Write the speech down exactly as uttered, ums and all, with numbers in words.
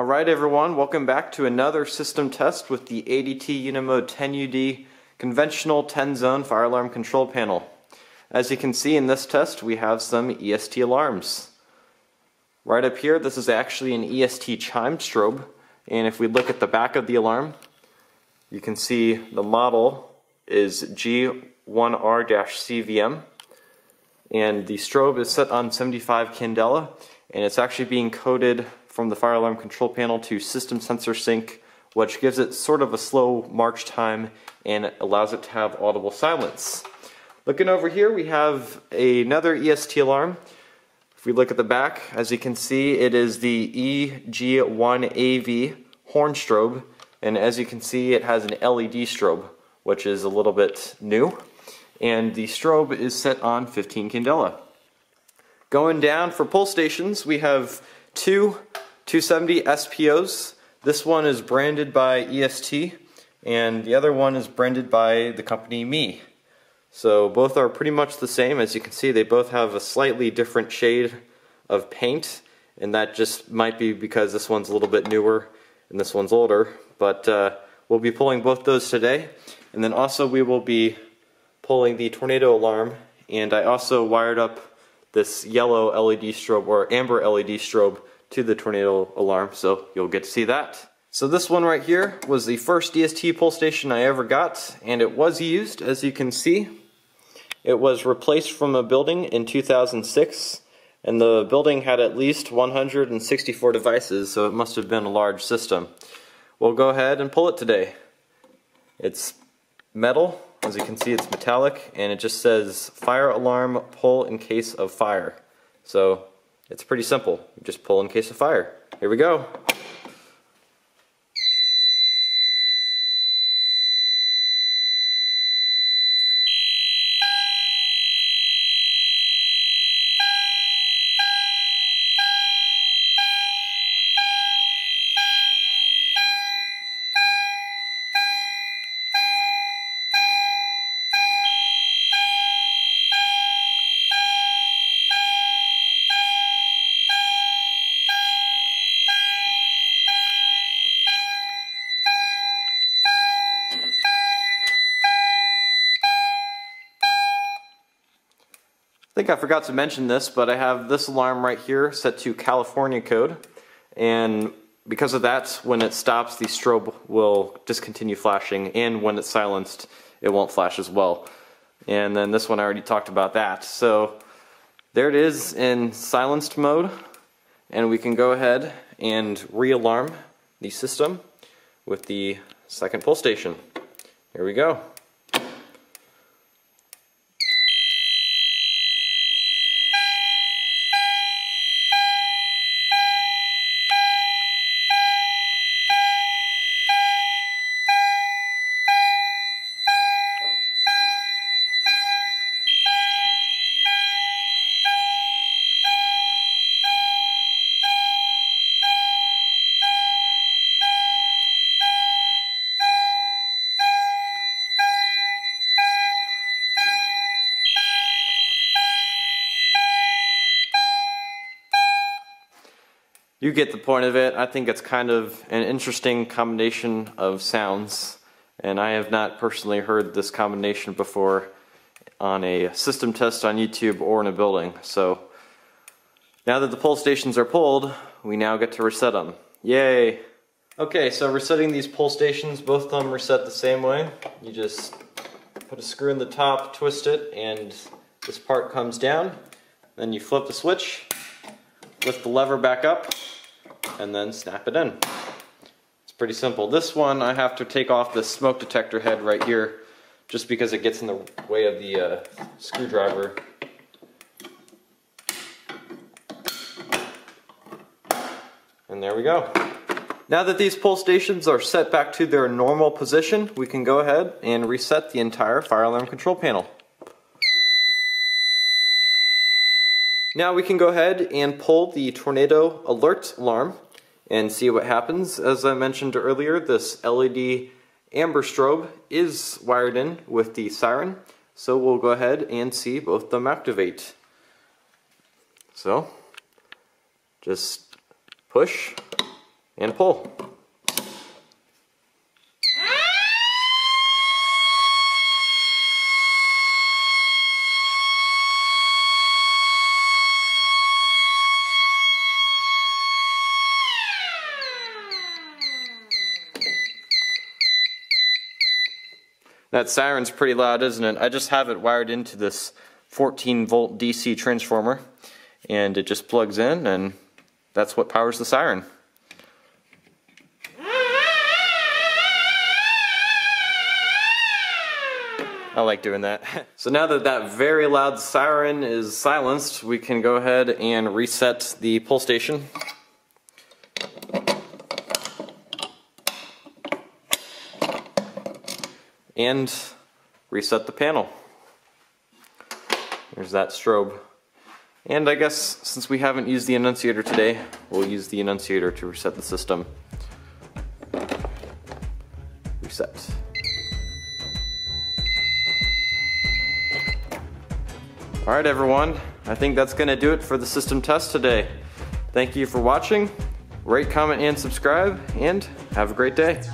Alright everyone, welcome back to another system test with the A D T Unimode ten U D conventional ten zone fire alarm control panel. As you can see in this test, we have some E S T alarms. Right up here, this is actually an E S T chime strobe, and if we look at the back of the alarm, you can see the model is G one R C V M, and the strobe is set on seventy-five candela, and it's actually being coded from the fire alarm control panel to system sensor sync, which gives it sort of a slow march time and allows it to have audible silence. Looking over here, we have another E S T alarm. If we look at the back, as you can see, it is the E G one A V horn strobe, and as you can see, it has an L E D strobe, which is a little bit new, and the strobe is set on fifteen candela. Going down for pull stations, we have two two seventy S P Os. This one is branded by E S T, and the other one is branded by the company M E. So both are pretty much the same. As you can see, they both have a slightly different shade of paint, and that just might be because this one's a little bit newer and this one's older, but uh, we'll be pulling both those today. And then also we will be pulling the tornado alarm, and I also wired up this yellow L E D strobe, or amber L E D strobe, to the tornado alarm, so you'll get to see that. So this one right here was the first E S T pull station I ever got, and it was used, as you can see. It was replaced from a building in two thousand six, and the building had at least one hundred sixty-four devices, so it must have been a large system. We'll go ahead and pull it today. It's metal, as you can see it's metallic, and it just says fire alarm pull in case of fire. So it's pretty simple. You just pull in case of fire. Here we go. I think I forgot to mention this, but I have this alarm right here set to California code, and because of that, when it stops, the strobe will just continue flashing, and when it's silenced, it won't flash as well. And then this one, I already talked about that. So there it is in silenced mode, and we can go ahead and re-alarm the system with the second pull station. Here we go. You get the point of it. I think it's kind of an interesting combination of sounds, and I have not personally heard this combination before on a system test on YouTube or in a building. So now that the pull stations are pulled, we now get to reset them. Yay! Okay, so resetting these pull stations, both of them reset the same way. You just put a screw in the top, twist it, and this part comes down. Then you flip the switch, lift the lever back up, and then snap it in. It's pretty simple. This one, I have to take off the smoke detector head right here just because it gets in the way of the uh, screwdriver. And there we go. Now that these pull stations are set back to their normal position, we can go ahead and reset the entire fire alarm control panel. Now we can go ahead and pull the tornado alert alarm and see what happens. As I mentioned earlier, this L E D amber strobe is wired in with the siren, so we'll go ahead and see both of them activate. So just push and pull. That siren's pretty loud, isn't it? I just have it wired into this fourteen volt D C transformer, and it just plugs in, and that's what powers the siren. I like doing that. So now that that very loud siren is silenced, we can go ahead and reset the pull station. And reset the panel. There's that strobe. And I guess since we haven't used the annunciator today, we'll use the annunciator to reset the system. Reset. All right, everyone. I think that's gonna do it for the system test today. Thank you for watching. Rate, comment, and subscribe, and have a great day.